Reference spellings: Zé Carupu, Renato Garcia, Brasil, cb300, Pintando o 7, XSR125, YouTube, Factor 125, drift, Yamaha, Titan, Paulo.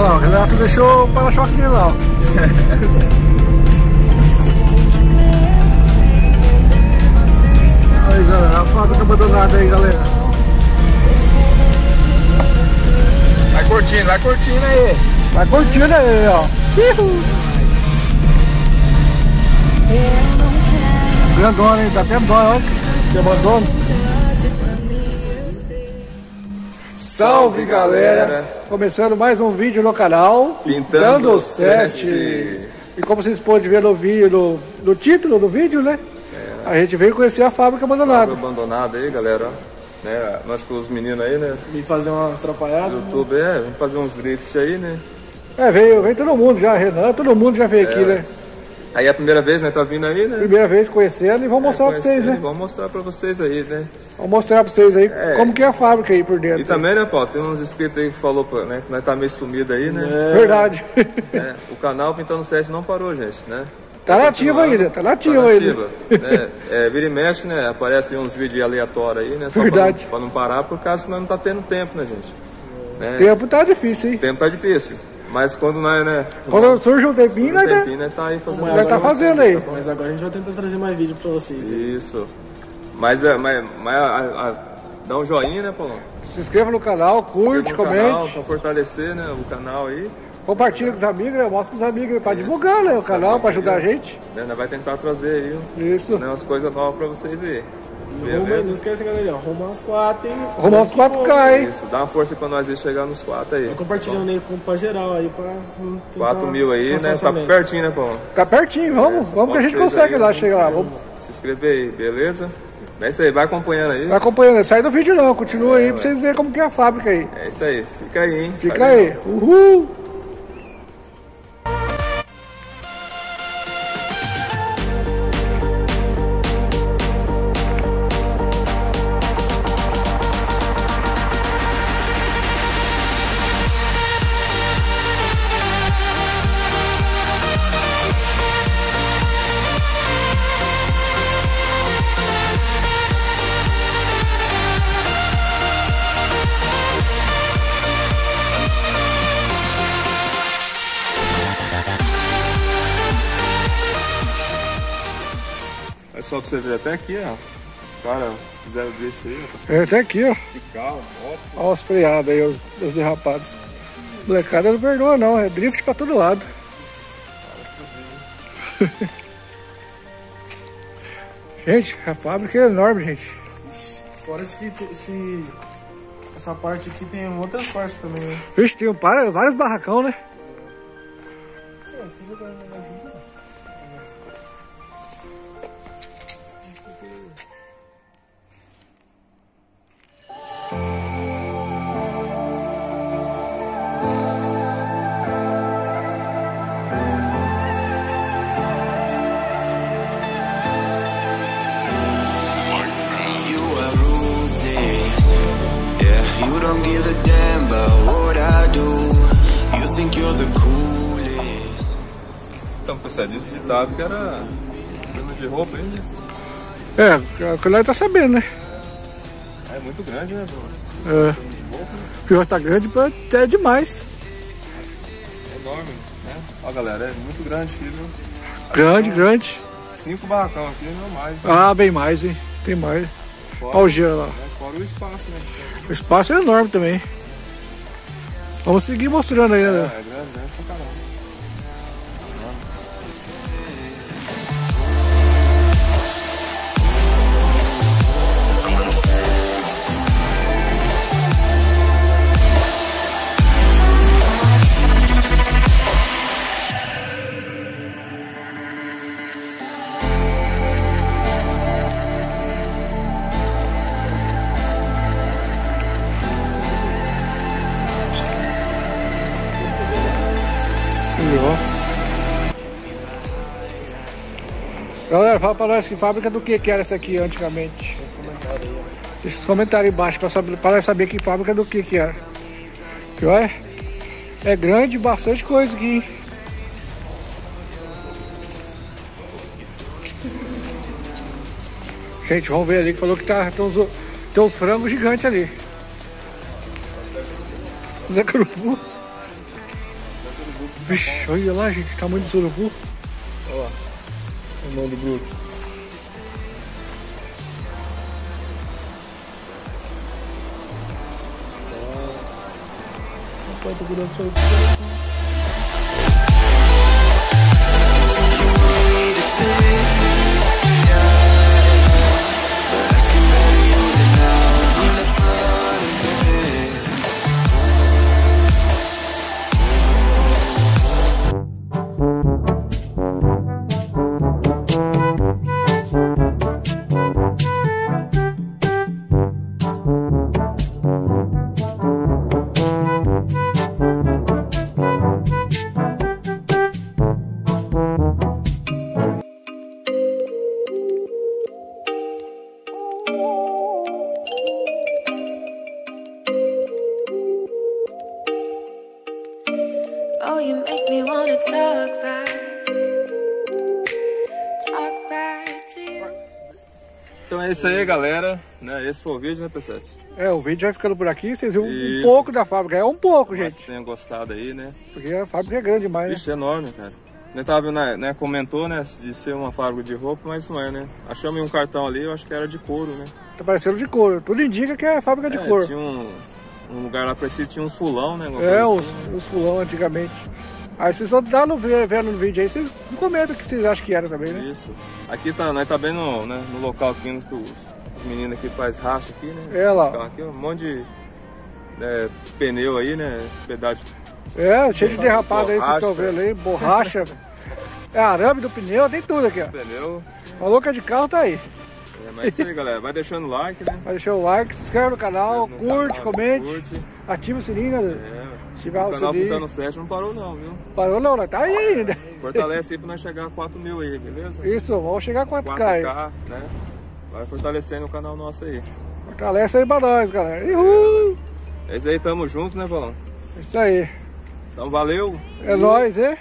Ó, o Renato deixou o para-choque de lá. Aí galera, a fábrica abandonada aí galera. Vai curtindo aí. Vai curtindo aí, ó. Grandona, hein? Dá até dó, ó. Que abandono. Salve galera! Começando mais um vídeo no canal Pintando o 7. E como vocês podem ver no vídeo, no título do vídeo, né? É. A gente veio conhecer a fábrica abandonada. Fábrica abandonada aí, galera. Né? Nós com os meninos aí, né? Vim fazer umas atrapalhadas. YouTube, né? Vim fazer uns drifts aí, né? É, veio todo mundo já, Renan, todo mundo já veio aqui, né? Aí é a primeira vez, né? Tá vindo aí, né? Primeira vez conhecendo e vamos mostrar pra vocês, né? Vamos mostrar pra vocês aí, né? Vamos mostrar pra vocês aí como que é a fábrica aí por dentro. E também, né, Paulo? Tem uns inscritos aí que falou, né? Que nós tá meio sumido aí, né? É. Verdade. É. O canal Pintando 7 não parou, gente, né? Tá nativo ainda, tá nativo ainda. Né? Vira e mexe, né? Aparecem uns vídeos aleatórios aí, né? Só verdade. Pra não parar, por causa que nós não tá tendo tempo, né, gente? Né? Tempo tá difícil, hein? Tempo tá difícil. Mas quando nós, né? Quando surge um tempinho, né? Tá aí fazendo. Mas tá fazendo aí. Mas agora a gente vai tentar trazer mais vídeo pra vocês. Isso. Mas dá um joinha, né, Paulo? Se inscreva no canal, curte, comente. Pra fortalecer, né, o canal aí. Compartilha com os amigos, né? Mostra com os amigos pra divulgar, né, o canal, pra ajudar a gente. Nós vai tentar trazer aí umas coisas novas pra vocês aí. Não esquece, galera, arrumar uns 4, hein? Arrumar uns 4K, hein? Isso, dá uma força pra nós aí chegar nos 4 aí. Compartilhando aí pra geral aí, pra... 4.000 aí, né? Tá pertinho, né, Paulo? Tá pertinho, vamos que a gente consegue lá, chega lá. Vamos se inscrever aí, beleza? É isso aí, vai acompanhando aí. Vai acompanhando, sai do vídeo não, continua aí pra vocês verem como que é a fábrica aí. É isso aí, fica aí, hein? Fica aí, uhul! Só pra você ver até aqui, ó. Os caras fizeram drift aí, ó. É, até aqui, ó. De carro, moto. Olha os freados aí, os derrapados. Molecada não perdoa, não. É drift pra todo lado. Gente, a fábrica é enorme, gente. Ixi, fora essa parte aqui, tem outras partes também, né? Vixe, tem vários barracão, né? É, tem lugar na vida. Então, pessoal, disso de fábrica era problema de roupa ainda, né? É, o que nós tá sabendo, né? É muito grande, né, Bruno? É. O pior tá grande até demais. É enorme, né? Ó, galera, é muito grande aqui, viu? Grande, grande. 5 barracão aqui, não mais. Né? Ah, bem mais, hein? Tem mais. Fora, olha o gelo lá. É, fora o espaço, né? O espaço é enorme também. Vamos seguir mostrando aí, né? É grande, né? Pra caramba. Galera, fala pra nós que fábrica do que era essa aqui antigamente. Deixa os comentários aí embaixo pra nós saber que fábrica do que era. Que olha, é grande, bastante coisa aqui. Gente, vamos ver ali que falou que tem uns frangos gigantes ali. Zé Carupu. Vixe, olha lá, gente, o tamanho do urubu. Olha lá, o nome do bruto. Não pode grudar todo mundo. Então é isso aí, galera, né? Esse foi o vídeo, né, P7? É, o vídeo vai ficando por aqui, vocês viram isso. Um pouco da fábrica, é um pouco, gente. Vocês tenham gostado aí, né? Porque a fábrica é grande demais, Vixe, né? É enorme, cara. Nem tava vendo, né, comentou, né, de ser uma fábrica de roupa, mas não é, né? Achamos um cartão ali, eu acho que era de couro, né? Tá parecendo de couro, tudo indica que é fábrica de couro. Tinha um lugar lá parecido, tinha uns fulão, né? Uns fulão antigamente. Aí vocês vão dar vendo no vídeo aí, vocês comentam o que vocês acham que era também, né? Isso. Aqui tá, nós tá bem no, né, no local aqui, que os meninos aqui fazem racha aqui, né? É, lá. Aqui, um monte de pneu aí, né? Pedaço. É, cheio de derrapado aí, vocês estão vendo aí, borracha, é arame do pneu, tem tudo aqui, ó. Pneu. Uma louca de carro tá aí. É, mas é isso aí, galera. Vai deixando o like, né? Vai deixando o like, se inscreve no canal, curte, comente, ativa o sininho, galera. O canal Pintando o 7 não parou não, viu? Parou não, tá aí ainda. Fortalece aí pra nós chegar a 4.000 aí, beleza? Isso, vamos chegar a 4K. 4K, né? Vai fortalecendo o canal nosso aí. Fortalece aí pra nós, galera. Uhul! É isso aí, tamo junto, né, Paulão? É isso aí. Então valeu. É nóis, hein?